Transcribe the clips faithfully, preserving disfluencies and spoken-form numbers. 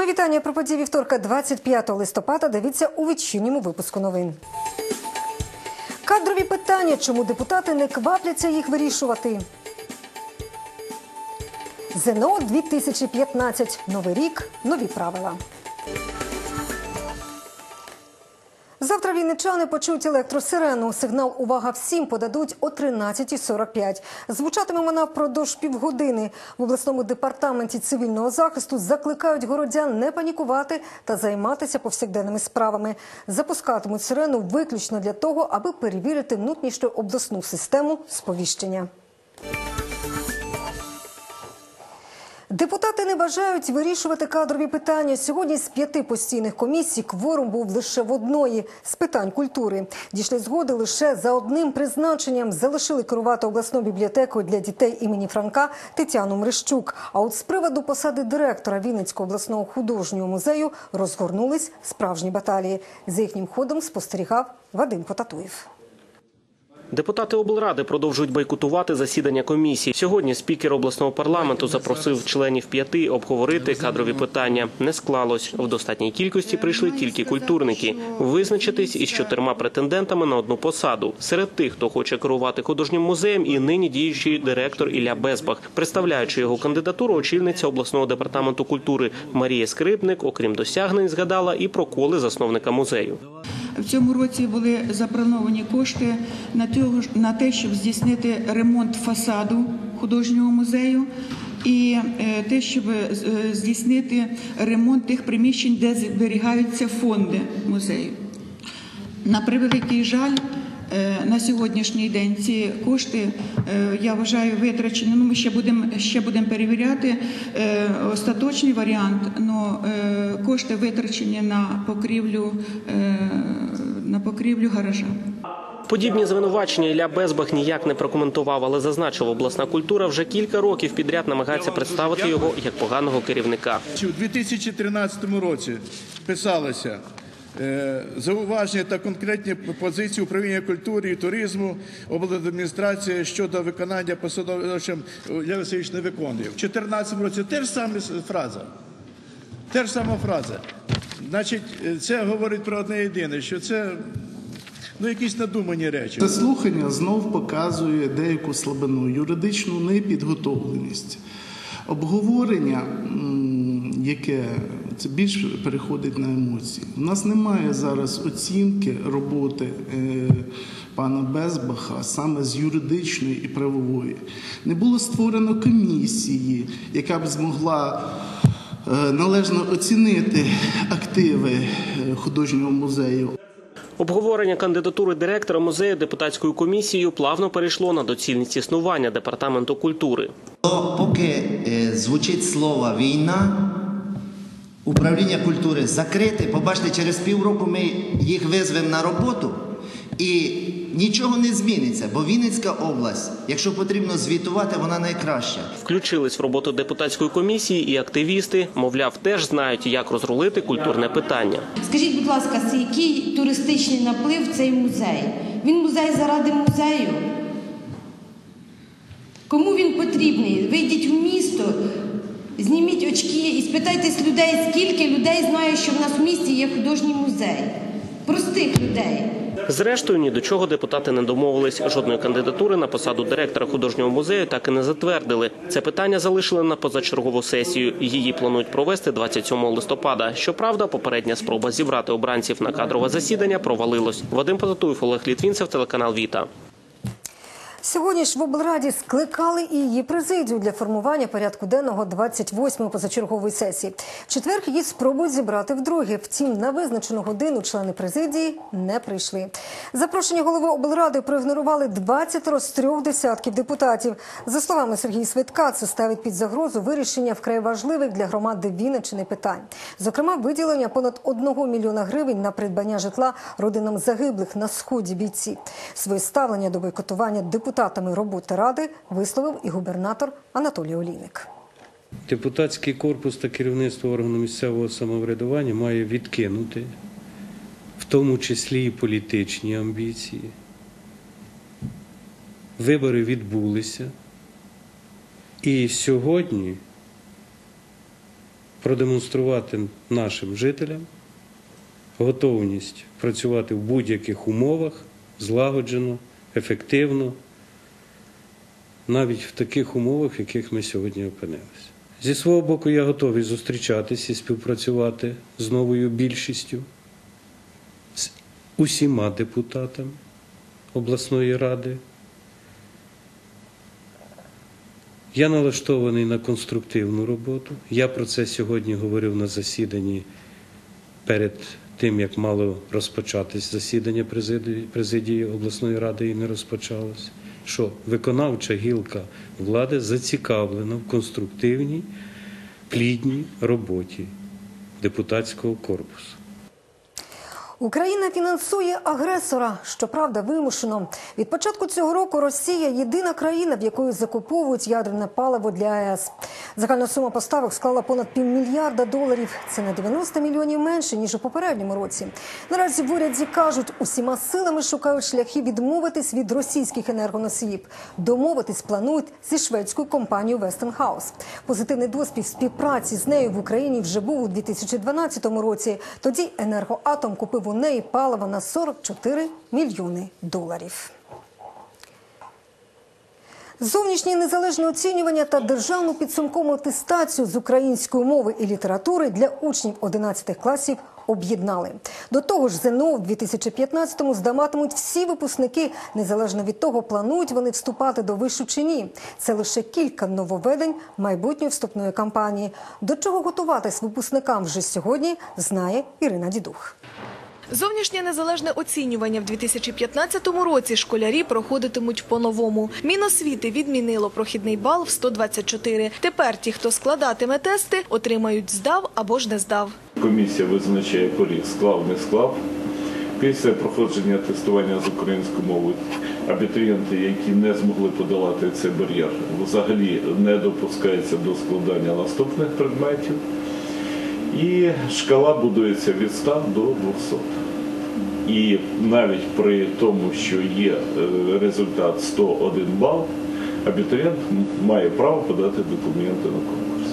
Ми вітання про події вівторка двадцять п'ятого листопада. Дивіться у вечірньому випуску новин. Кадрові питання. Чому депутати не квапляться їх вирішувати? ЗНО дві тисячі п'ятнадцять. Новий рік. Нові правила. Завтра вінничани почують електросирену. Сигнал «Увага всім» подадуть о тринадцятій сорок п'ять. Звучатиме вона впродовж півгодини. В обласному департаменті цивільного захисту закликають городян не панікувати та займатися повсякденними справами. Запускатимуть сирену виключно для того, аби перевірити внутрішню обласну систему сповіщення. Депутати не бажають вирішувати кадрові питання. Сьогодні з п'яти постійних комісій кворум був лише в одної – з питань культури. Дійшли згоди лише за одним призначенням. Залишили керувати обласною бібліотекою для дітей імені Франка Тетяну Мрищук. А от з приводу посади директора Вінницького обласного художнього музею розгорнулись справжні баталії. За їхнім ходом спостерігав Вадим Котатуєв. Депутати облради продовжують бойкотувати засідання комісії. Сьогодні спікер обласного парламенту запросив членів п'яти обговорити кадрові питання. Не склалось. В достатній кількості прийшли тільки культурники. Визначитись із чотирма претендентами на одну посаду. Серед тих, хто хоче керувати художнім музеєм, і нині діючий директор Ілля Безбах. Представляючи його кандидатуру, очільниця обласного департаменту культури Марія Скрипник, окрім досягнень, згадала і про коли засновника музею. В цьому році були запропоновані кошти на те, щоб здійснити ремонт фасаду художнього музею і те, щоб здійснити ремонт тих приміщень, де зберігаються фонди музею. На превеликий жаль, на сьогоднішній день ці кошти, я вважаю, витрачені. Ми ще будемо ще будемо перевіряти остаточний варіант, але кошти витрачені на покрівлю, на покрівлю гаража. Подібні звинувачення Ілля Безбах ніяк не прокоментував, але зазначив, обласна культура вже кілька років підряд намагається представити його як поганого керівника. У дві тисячі тринадцятому році писалося зауваження та конкретні позиції управління культури і туризму обладміністрації щодо виконання посадовищем Ілля Васильович не виконує. У дві тисячі чотирнадцятому році теж сама фраза. Теж сама фраза. Значить, це говорить про одне єдине, що це... Ну, якісь надумані речі. Це слухання знов показує деяку слабину, юридичну непідготовленість. Обговорення, яке це більш переходить на емоції. У нас немає зараз оцінки роботи пана Безбаха саме з юридичної і правової. Не було створено комісії, яка б змогла належно оцінити активи художнього музею. Обговорення кандидатури директора музею депутатською комісією плавно перейшло на доцільність існування департаменту культури. Поки звучить слово «війна», управління культури закрите. Побачите, через півроку ми їх визвемо на роботу і нічого не зміниться, бо Вінницька область, якщо потрібно звітувати, вона найкраща. Включились в роботу депутатської комісії і активісти, мовляв, теж знають, як розрулити культурне питання. Скажіть, будь ласка, який туристичний наплив цей музей? Він музей заради музею? Кому він потрібний? Вийдіть в місто, зніміть очки і спитайтесь людей, скільки людей знає, що в нас в місті є художній музей. Простих людей. Зрештою, ні до чого депутати не домовились. Жодної кандидатури на посаду директора художнього музею так і не затвердили. Це питання залишили на позачергову сесію. Її планують провести двадцять сьомого листопада. Щоправда, попередня спроба зібрати обранців на кадрове засідання провалилась. Вадим Котатуєв, Олег Літвінцев, телеканал «Віта». Сьогодні ж в облраді скликали і її президію для формування порядку денного двадцять восьмої позачергової сесії. В четвер її спробують зібрати вдруге. Втім, на визначену годину члени президії не прийшли. Запрошення голови облради проігнорували двадцять з трьох десятків депутатів. За словами Сергія Свитка, це ставить під загрозу вирішення вкрай важливих для громади Вінниччини питань. Зокрема, виділення понад одного мільйона гривень на придбання житла родинам загиблих на сході бійців. Своє ставлення до бойкотування депутатів Депутатами роботи ради висловив і губернатор Анатолій Оліник. Депутатський корпус та керівництво органу місцевого самоврядування має відкинути, в тому числі і політичні амбіції. Вибори відбулися. І сьогодні продемонструвати нашим жителям готовність працювати в будь-яких умовах злагоджено, ефективно, навіть в таких умовах, в яких ми сьогодні опинилися. Зі свого боку, я готовий зустрічатися і співпрацювати з новою більшістю, з усіма депутатами обласної ради. Я налаштований на конструктивну роботу. Я про це сьогодні говорив на засіданні перед тим, як мало розпочатись засідання президії обласної ради і не розпочалось, що виконавча гілка влади зацікавлена в конструктивній, плідній роботі депутатського корпусу. Україна фінансує агресора, щоправда, вимушено. Від початку цього року Росія – єдина країна, в якої закуповують ядерне паливо для АЕС. Загальна сума поставок склала понад півмільярда доларів. Це на дев'яносто мільйонів менше, ніж у попередньому році. Наразі в уряді кажуть, усіма силами шукають шляхи відмовитись від російських енергоносіїв. Домовитись планують зі шведською компанією Westinghouse. Позитивний досвід співпраці з нею в Україні вже був у дві тисячі дванадцятому році. Тоді «Енергоатом» купив у неї паливо на сорок чотири мільйони доларів. Зовнішнє незалежне оцінювання та державну підсумкову атестацію з української мови і літератури для учнів одинадцятих класів об'єднали. До того ж, ЗНО в дві тисячі п'ятнадцятому здаватимуть всі випускники. Незалежно від того, планують вони вступати до вишу чи ні. Це лише кілька нововведень майбутньої вступної кампанії. До чого готуватись випускникам вже сьогодні, знає Ірина Дідух. Зовнішнє незалежне оцінювання в дві тисячі п'ятнадцятому році школярі проходитимуть по-новому. Міносвіти відмінило прохідний бал в сто двадцять чотири. Тепер ті, хто складатиме тести, отримають «здав» або ж «не здав». Комісія визначає поріг «склав-не склав». Після проходження тестування з українською мовою абітурієнти, які не змогли подолати цей бар'єр, взагалі не допускаються до складання наступних предметів. І шкала будується від ста до двохсот. І навіть при тому, що є результат сто один бал, абітурієнт має право подати документи на конкурс.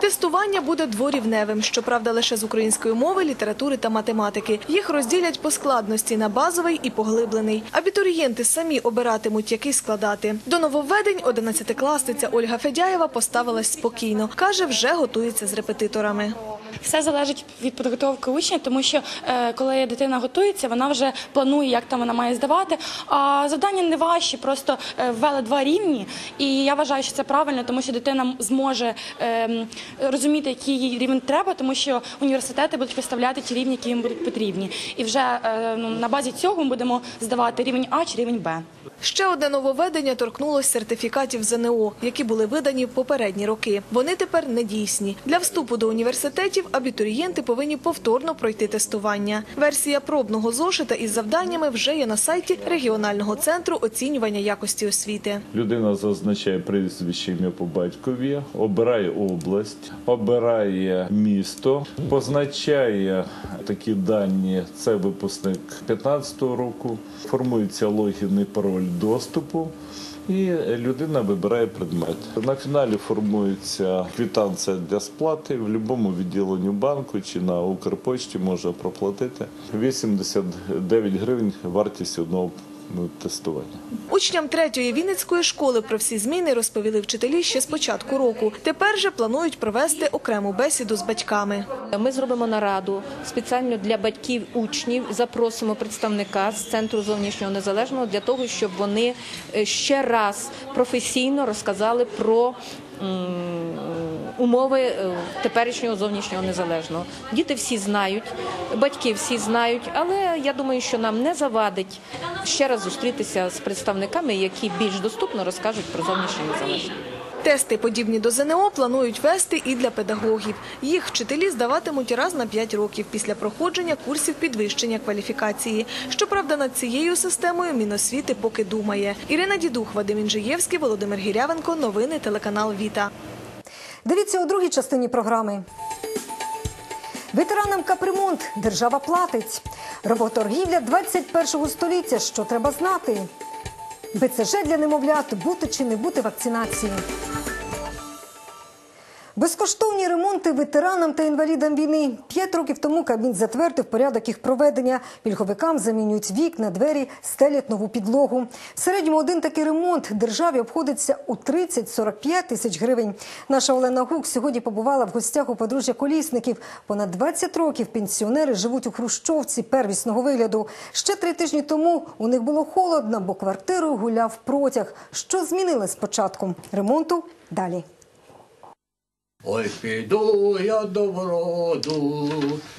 Тестування буде дворівневим, щоправда, лише з української мови, літератури та математики. Їх розділять по складності на базовий і поглиблений. Абітурієнти самі обиратимуть, який складати. До нововведень одинадцятикласниця Ольга Федяєва поставилась спокійно. Каже, вже готується з репетиторами. Все залежить від підготовки учня, тому що коли дитина готується, вона вже планує, як там вона має здавати. А завдання не важчі, просто ввели два рівні. І я вважаю, що це правильно, тому що дитина зможе розуміти, який їй рівень треба, тому що університети будуть виставляти ті рівні, які їм будуть потрібні. І вже на базі цього ми будемо здавати рівень А чи рівень Б. Ще одне нововведення торкнулося сертифікатів ЗНО, які були видані в попередні роки. Вони тепер недійсні. Для вступу до університетів абітурієнти повинні повторно пройти тестування. Версія пробного зошита із завданнями вже є на сайті регіонального центру оцінювання якості освіти. Людина зазначає прізвище, ім'я по батькові, обирає область, обирає місто, позначає такі дані, це випускник п'ятнадцятого року, формується логін і пароль доступу. І людина вибирає предмет. На фіналі формується квитанція для сплати. В будь-якому відділенню банку чи на Укрпочті може проплатити. вісімдесят дев'ять гривень вартість одного тестування. Учням третьої Вінницької школи про всі зміни розповіли вчителі ще з початку року. Тепер же планують провести окрему бесіду з батьками. Ми зробимо нараду спеціально для батьків учнів, запросимо представника з Центру зовнішнього незалежного для того, щоб вони ще раз професійно розказали про умови теперішнього зовнішнього незалежного. Діти всі знають, батьки всі знають, але я думаю, що нам не завадить ще раз зустрітися з представниками, які більш доступно розкажуть про зовнішнє незалежне. Тести, подібні до ЗНО, планують вести і для педагогів. Їх вчителі здаватимуть раз на п'ять років після проходження курсів підвищення кваліфікації. Щоправда, над цією системою Міносвіти поки думає. Ірина Дідух, Вадим Іжиєвський, Володимир Гірявенко. Новини телеканал ВІТА. Дивіться у другій частині програми. Ветеранам капремонт держава платить. Роботоргівля двадцять першого століття. Що треба знати? БЦЖ для немовлят. Бути чи не бути вакцинації. Безкоштовні ремонти ветеранам та інвалідам війни. П'ять років тому Кабмін затвердив порядок їх проведення. Пільговикам замінюють вікна, двері, стелять нову підлогу. В середньому один такий ремонт державі обходиться у тридцять-сорок п'ять тисяч гривень. Наша Олена Гук сьогодні побувала в гостях у подружжя колісників. Понад двадцять років пенсіонери живуть у хрущовці первісного вигляду. Ще три тижні тому у них було холодно, бо квартирою гуляв протяг. Що змінили з початком ремонту – далі. Ой, піду я до вроду,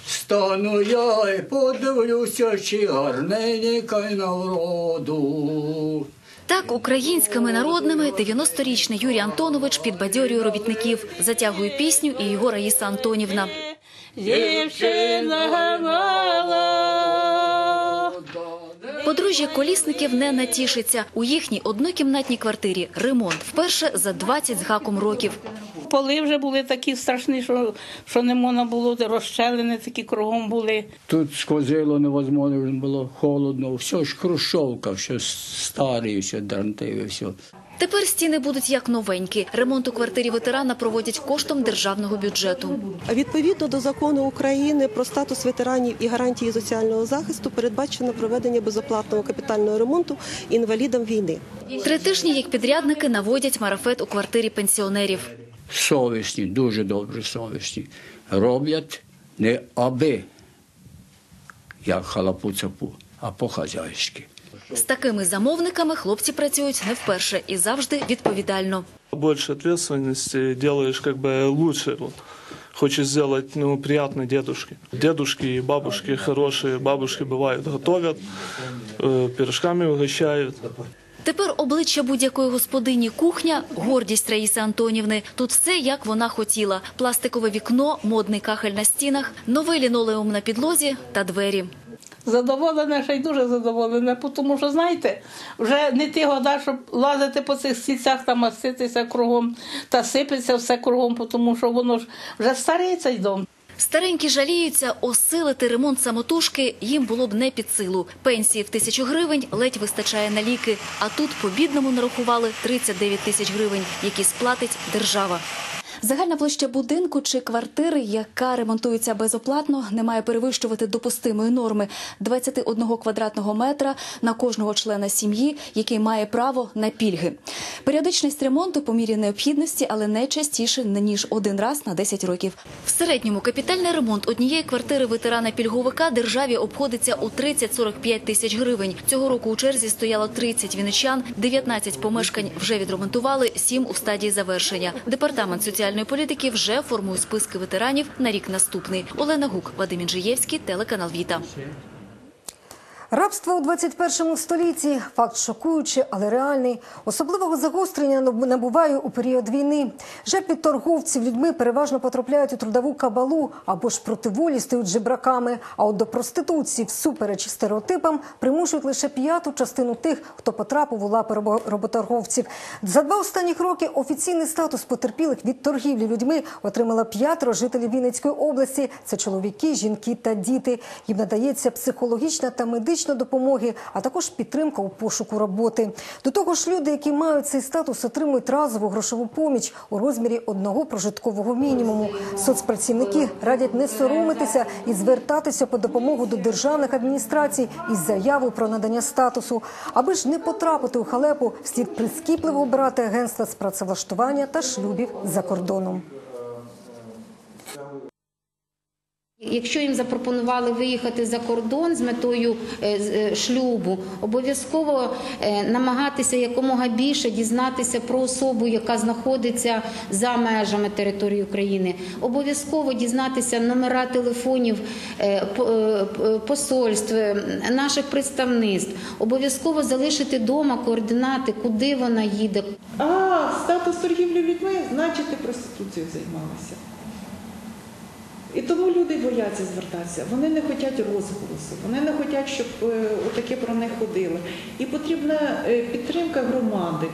стану я і подивлюся, чи гарненька й навроду. Так українськими народними дев'яносторічний Юрій Антонович підбадьорює робітників. Затягує пісню і його Раїса Антонівна. Дівчина мала. Подружжя колісників не натішиться. У їхній однокімнатній квартирі ремонт вперше за двадцять з гаком років. Поли вже були такі страшні, що, що не можна було, розчелені такі кругом були. Тут сквозило невозможно, було холодно. Все ж хрущовка, все старі, все дрантиві, все. Тепер стіни будуть як новенькі. Ремонт у квартирі ветерана проводять коштом державного бюджету. Відповідно до закону України про статус ветеранів і гарантії соціального захисту передбачено проведення безоплатного капітального ремонту інвалідам війни. Три тижні як підрядники наводять марафет у квартирі пенсіонерів. Совісні, дуже добре совісні. Роблять не аби, як халапу-цапу, а по-хазяйськи. З такими замовниками хлопці працюють не вперше і завжди відповідально. Більше відповідальності, робиш краще. Хочеш зробити приємно дідушці. Дідушки і бабушки хороші, бабушки бувають, готують, пиріжками угощають. Тепер обличчя будь-якої господині кухня – гордість Раїси Антонівни. Тут все, як вона хотіла. Пластикове вікно, модний кахель на стінах, новий лінолеум на підлозі та двері. Задоволена, ще й дуже задоволена, тому що, знаєте, вже не ті года, щоб лазити по цих стільцях та маститися кругом, та сипеться все кругом, тому що воно ж вже старий цей дом. Старенькі жаліються, осилити ремонт самотужки їм було б не під силу. Пенсії в тисячу гривень ледь вистачає на ліки. А тут по-бідному нарахували тридцять дев'ять тисяч гривень, які сплатить держава. Загальна площа будинку чи квартири, яка ремонтується безоплатно, не має перевищувати допустимої норми – двадцять один квадратного метра на кожного члена сім'ї, який має право на пільги. Періодичність ремонту по мірі необхідності, але не частіше, ніж один раз на десять років. В середньому капітальний ремонт однієї квартири ветерана-пільговика державі обходиться у тридцять-сорок п'ять тисяч гривень. Цього року у черзі стояло тридцять вінничан, дев'ятнадцять помешкань вже відремонтували, сім у стадії завершення. Департамент соціальної політики вже формує списки ветеранів на рік наступний. Олена Гук, Вадим Іжиєвський, телеканал ВІТА. Рабство у двадцять першому столітті – факт шокуючий, але реальний. Особливого загострення набуває у період війни. Жеб від торговців людьми переважно потрапляють у трудову кабалу або ж проти волі стають жебраками. А от до проституції всупереч стереотипам примушують лише п'яту частину тих, хто потрапив у лапи роботорговців. За два останні роки офіційний статус потерпілих від торгівлі людьми отримала п'ятеро жителів Вінницької області. Це чоловіки, жінки та діти. Їм надається психологічна та медична допомоги, а також підтримка у пошуку роботи. До того ж, люди, які мають цей статус, отримують разову грошову поміч у розмірі одного прожиткового мінімуму. Соцпрацівники радять не соромитися і звертатися по допомогу до державних адміністрацій із заявою про надання статусу. Аби ж не потрапити у халепу, слід прискіпливо обирати агентства з працевлаштування та шлюбів за кордоном. Якщо їм запропонували виїхати за кордон з метою шлюбу, обов'язково намагатися якомога більше дізнатися про особу, яка знаходиться за межами території України. Обов'язково дізнатися номера телефонів посольств, наших представництв. Обов'язково залишити вдома координати, куди вона їде. А, статус торгівлі людьми, значить, ти проституцією займалася. І тому люди бояться звертатися, вони не хочуть розголосу, вони не хочуть, щоб отаке про них ходили. І потрібна підтримка громади,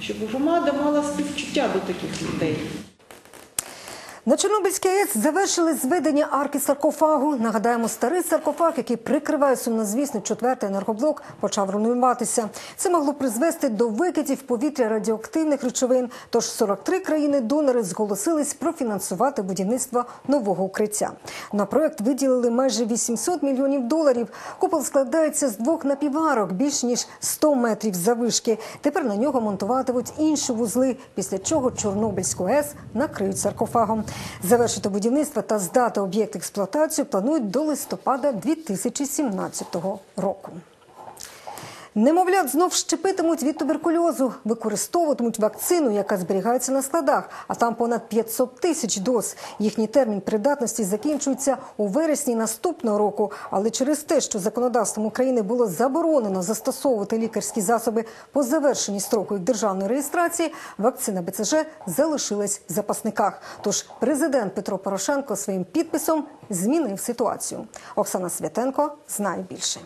щоб громада мала співчуття до таких людей. На Чорнобильській АЕС завершили зведення арки саркофагу. Нагадаємо, старий саркофаг, який прикриває сумнозвісний четвертий енергоблок, почав руйнуватися. Це могло призвести до викидів в повітря радіоактивних речовин. Тож сорок три країни-донори зголосились профінансувати будівництво нового укриття. На проект виділили майже вісімсот мільйонів доларів. Купол складається з двох напіварок, більш ніж сто метрів завишки. Тепер на нього монтуватимуть інші вузли, після чого Чорнобильську АЕС накриють саркофагом. Завершити будівництво та здати об'єкт в експлуатацію планують до листопада дві тисячі сімнадцятого року. Немовлят знов щепитимуть від туберкульозу, використовуватимуть вакцину, яка зберігається на складах, а там понад п'ятсот тисяч доз. Їхній термін придатності закінчується у вересні наступного року, але через те, що законодавством України було заборонено застосовувати лікарські засоби по завершенні строку їх державної реєстрації, вакцина Б Ц Ж залишилась в запасниках. Тож президент Петро Порошенко своїм підписом змінив ситуацію. Оксана Святенко знає більше.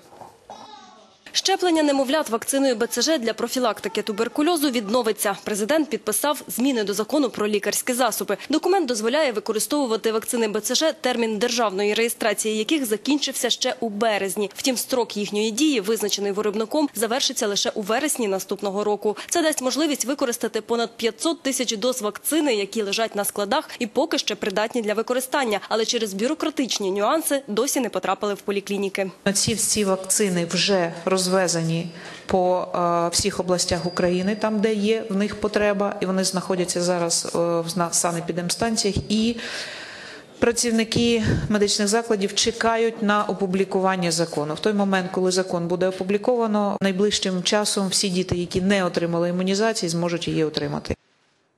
Щеплення немовлят вакциною Б Ц Ж для профілактики туберкульозу відновиться. Президент підписав зміни до закону про лікарські засоби. Документ дозволяє використовувати вакцини Б Ц Ж, термін державної реєстрації яких закінчився ще у березні. Втім, строк їхньої дії, визначений виробником, завершиться лише у вересні наступного року. Це дасть можливість використати понад п'ятсот тисяч доз вакцини, які лежать на складах і поки ще придатні для використання, але через бюрократичні нюанси досі не потрапили в поліклініки. Ці всі вакцини вже роз розвезені по всіх областях України, там, де є в них потреба, і вони знаходяться зараз в санепідемстанціях, і працівники медичних закладів чекають на опублікування закону. В той момент, коли закон буде опубліковано, найближчим часом всі діти, які не отримали імунізації, зможуть її отримати.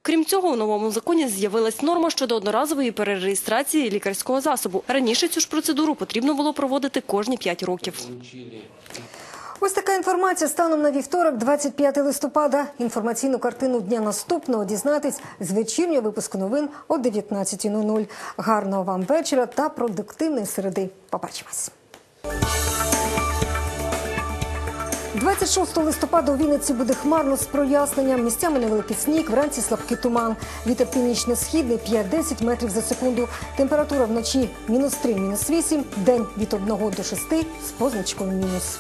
Крім цього, у новому законі з'явилась норма щодо одноразової перереєстрації лікарського засобу. Раніше цю ж процедуру потрібно було проводити кожні п'ять років. Ось така інформація станом на вівторок, двадцять п'яте листопада. Інформаційну картину дня наступного дізнатись з вечірнього випуску новин о дев'ятнадцятій. Гарного вам вечора та продуктивної середи. Побачимось. двадцять шостого листопада у Вінниці буде хмарно з проясненням. Місцями невеликий сніг, вранці слабкий туман. Вітер північно-східний п'ять-десять метрів за секунду. Температура вночі мінус три, мінус вісім. День від одного до шести з позначкою мінус.